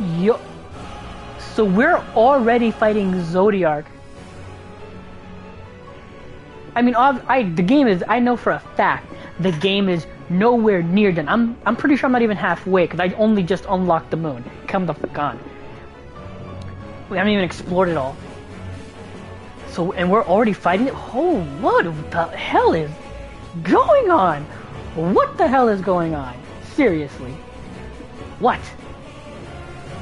Yo. So we're already fighting Zodiark. I mean, the game is, I know for a fact, the game is nowhere near done. I'm pretty sure I'm not even halfway, because I only just unlocked the moon. Come the fuck on. We haven't even explored it all. So, and we're already fighting it? Oh, what the hell is going on? What the hell is going on? Seriously. What?